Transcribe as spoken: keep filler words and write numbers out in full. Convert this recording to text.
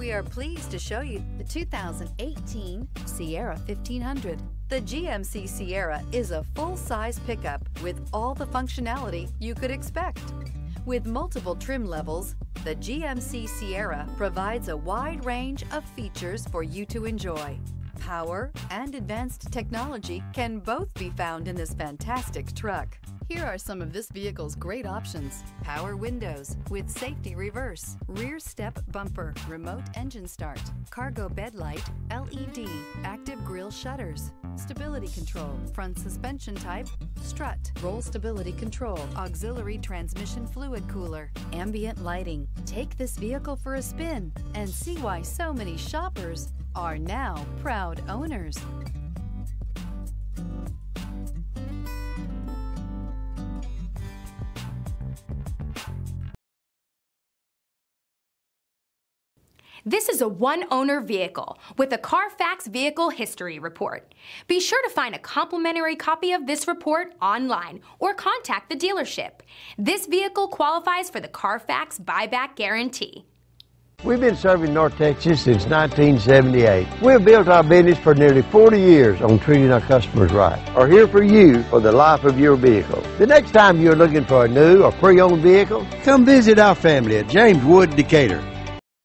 We are pleased to show you the two thousand eighteen Sierra fifteen hundred. The G M C Sierra is a full-size pickup with all the functionality you could expect. With multiple trim levels, the G M C Sierra provides a wide range of features for you to enjoy. Power and advanced technology can both be found in this fantastic truck. Here are some of this vehicle's great options: power windows with safety reverse, rear step bumper, remote engine start, cargo bed light, L E D, active grille shutters, stability control, front suspension type, strut, roll stability control, auxiliary transmission fluid cooler, ambient lighting. Take this vehicle for a spin and see why so many shoppers are now proud owners. This is a one-owner vehicle with a Carfax Vehicle History Report. Be sure to find a complimentary copy of this report online or contact the dealership. This vehicle qualifies for the Carfax Buyback Guarantee. We've been serving North Texas since nineteen seventy-eight. We've built our business for nearly forty years on treating our customers right. We're here for you for the life of your vehicle. The next time you're looking for a new or pre-owned vehicle, come visit our family at James Wood Decatur.